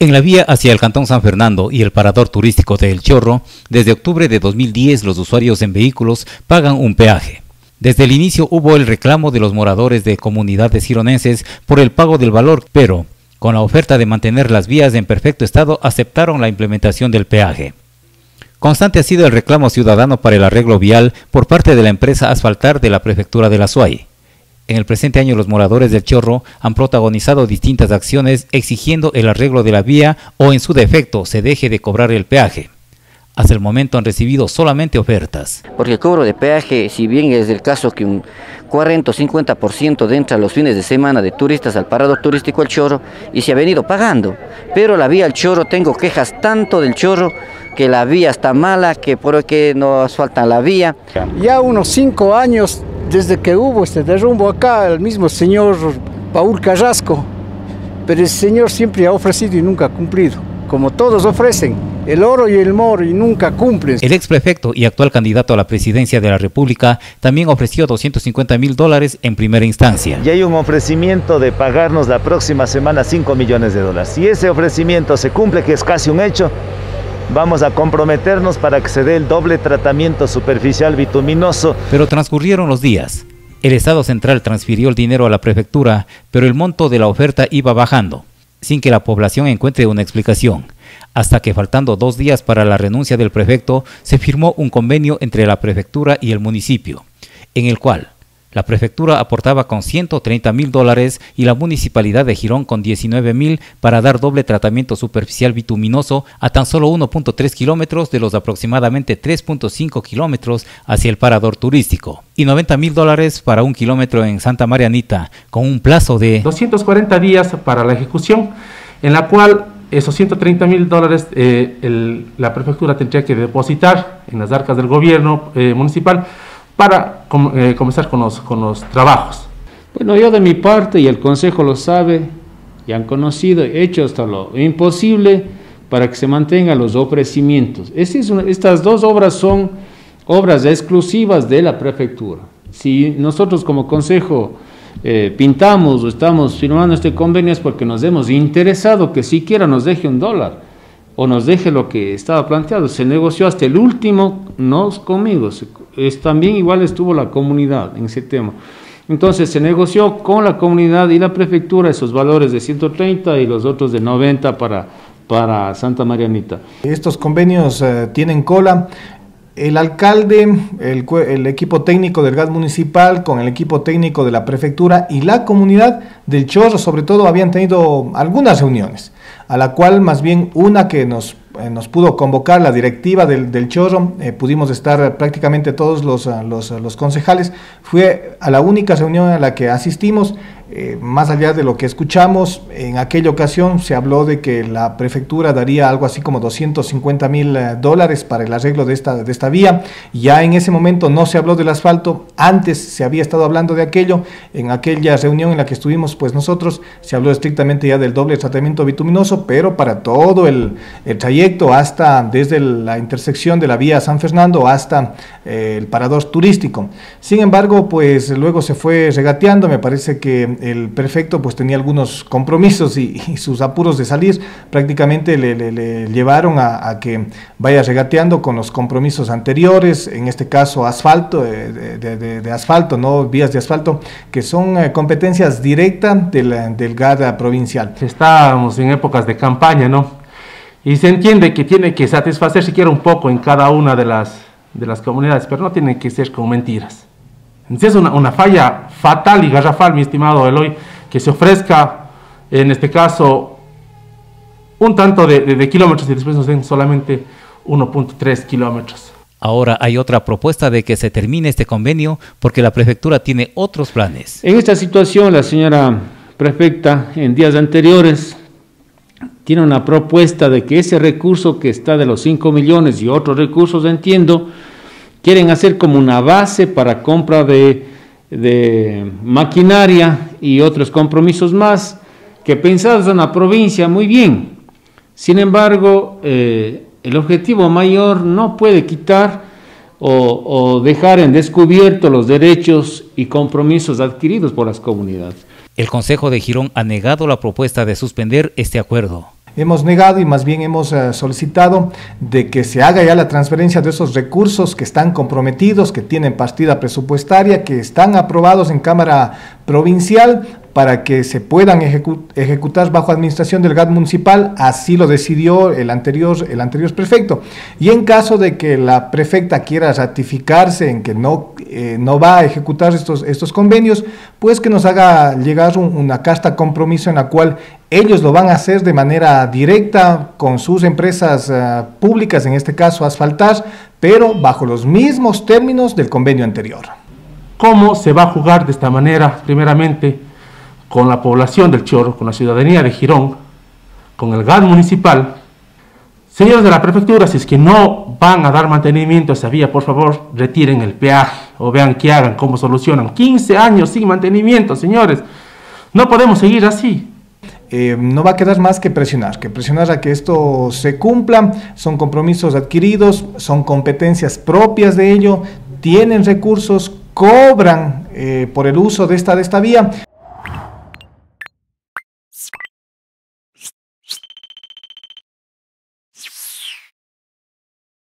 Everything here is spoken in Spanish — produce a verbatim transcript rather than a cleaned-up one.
En la vía hacia el Cantón San Fernando y el Parador Turístico de El Chorro, desde octubre de dos mil diez los usuarios en vehículos pagan un peaje. Desde el inicio hubo el reclamo de los moradores de comunidades gironenses por el pago del valor, pero con la oferta de mantener las vías en perfecto estado aceptaron la implementación del peaje. Constante ha sido el reclamo ciudadano para el arreglo vial por parte de la empresa Asfaltar de la Prefectura de la Azuay. En el presente año los moradores del Chorro han protagonizado distintas acciones exigiendo el arreglo de la vía o en su defecto se deje de cobrar el peaje. Hasta el momento han recibido solamente ofertas. Porque el cobro de peaje, si bien es el caso que un cuarenta o cincuenta por ciento de entra los fines de semana de turistas al Parador Turístico El Chorro y se ha venido pagando. Pero la vía El Chorro, tengo quejas tanto del Chorro que la vía está mala, que por qué no asfaltan la vía. Ya unos cinco años... desde que hubo este derrumbo acá, el mismo señor Paul Carrasco, pero el señor siempre ha ofrecido y nunca ha cumplido, como todos ofrecen, el oro y el moro y nunca cumplen. El exprefecto y actual candidato a la presidencia de la República también ofreció doscientos cincuenta mil dólares en primera instancia. Y hay un ofrecimiento de pagarnos la próxima semana cinco millones de dólares. Si ese ofrecimiento se cumple, que es casi un hecho, vamos a comprometernos para que se dé el doble tratamiento superficial bituminoso. Pero transcurrieron los días. El Estado Central transfirió el dinero a la prefectura, pero el monto de la oferta iba bajando, sin que la población encuentre una explicación. Hasta que, faltando dos días para la renuncia del prefecto, se firmó un convenio entre la prefectura y el municipio, en el cual la prefectura aportaba con ciento treinta mil dólares y la municipalidad de Girón con diecinueve mil para dar doble tratamiento superficial bituminoso a tan solo uno punto tres kilómetros de los aproximadamente tres punto cinco kilómetros hacia el parador turístico y noventa mil dólares para un kilómetro en Santa Marianita con un plazo de doscientos cuarenta días para la ejecución, en la cual esos ciento treinta mil dólares eh, el, la prefectura tendría que depositar en las arcas del gobierno eh, municipal para eh, comenzar con los, con los trabajos. Bueno, yo de mi parte, y el Consejo lo sabe, y han conocido, he hecho hasta lo imposible para que se mantengan los ofrecimientos. Este es una, estas dos obras son obras exclusivas de la Prefectura. Si nosotros como Consejo eh, pintamos o estamos firmando este convenio es porque nos hemos interesado que siquiera nos deje un dólar, o nos deje lo que estaba planteado. Se negoció hasta el último, no conmigo, es, también igual estuvo la comunidad en ese tema. Entonces se negoció con la comunidad y la prefectura esos valores de ciento treinta y los otros de noventa para, para Santa Marianita. Estos convenios eh, tienen cola. El alcalde, el, el equipo técnico del G A D municipal, con el equipo técnico de la prefectura y la comunidad del Chorro, sobre todo, habían tenido algunas reuniones, a la cual más bien una que nos, eh, nos pudo convocar la directiva del, del Chorro, eh, pudimos estar prácticamente todos los, los, los concejales, fue a la única reunión a la que asistimos, eh, más allá de lo que escuchamos. En aquella ocasión se habló de que la prefectura daría algo así como doscientos cincuenta mil dólares para el arreglo de esta, de esta vía. Ya en ese momento no se habló del asfalto, antes se había estado hablando de aquello. En aquella reunión en la que estuvimos pues nosotros, se habló estrictamente ya del doble tratamiento bituminoso, pero para todo el, el trayecto hasta desde la intersección de la vía San Fernando hasta eh, el parador turístico. Sin embargo, pues luego se fue regateando. Me parece que el prefecto pues tenía algunos compromisos y, y sus apuros de salir prácticamente le, le, le llevaron a, a que vaya regateando con los compromisos anteriores, en este caso asfalto, de, de, de asfalto, no vías de asfalto, que son competencias directas del, del G A D provincial. Estábamos en épocas de campaña, ¿no? Y se entiende que tiene que satisfacer siquiera un poco en cada una de las, de las comunidades, pero no tiene que ser con mentiras. Entonces es una, una falla fatal y garrafal, mi estimado Eloy, que se ofrezca, en este caso, un tanto de, de, de kilómetros y después nos den solamente uno punto tres kilómetros. Ahora hay otra propuesta de que se termine este convenio porque la prefectura tiene otros planes. En esta situación la señora prefecta en días anteriores tiene una propuesta de que ese recurso que está de los cinco millones y otros recursos, entiendo, quieren hacer como una base para compra de, de maquinaria y otros compromisos más que pensados en la provincia muy bien. Sin embargo, eh, el objetivo mayor no puede quitar o, o dejar en descubierto los derechos y compromisos adquiridos por las comunidades. El Consejo de Girón ha negado la propuesta de suspender este acuerdo. hemos negado y más bien hemos eh, solicitado de que se haga ya la transferencia de esos recursos que están comprometidos, que tienen partida presupuestaria, que están aprobados en Cámara Provincial, para que se puedan ejecutar bajo administración del G A D municipal, así lo decidió el anterior, el anterior prefecto. Y en caso de que la prefecta quiera ratificarse en que no, eh, no va a ejecutar estos, estos convenios, pues que nos haga llegar un, una carta compromiso en la cual ellos lo van a hacer de manera directa con sus empresas eh, públicas, en este caso Asfaltar, pero bajo los mismos términos del convenio anterior. ¿Cómo se va a jugar de esta manera? Primeramente, con la población del Chorro, con la ciudadanía de Girón, con el G A D municipal. Señores de la prefectura, si es que no van a dar mantenimiento a esa vía, por favor, retiren el peaje o vean qué hagan, cómo solucionan. quince años sin mantenimiento, señores. No podemos seguir así. Eh, no va a quedar más que presionar, que presionar a que esto se cumpla. Son compromisos adquiridos, son competencias propias de ello, tienen recursos, cobran eh, por el uso de esta, de esta vía.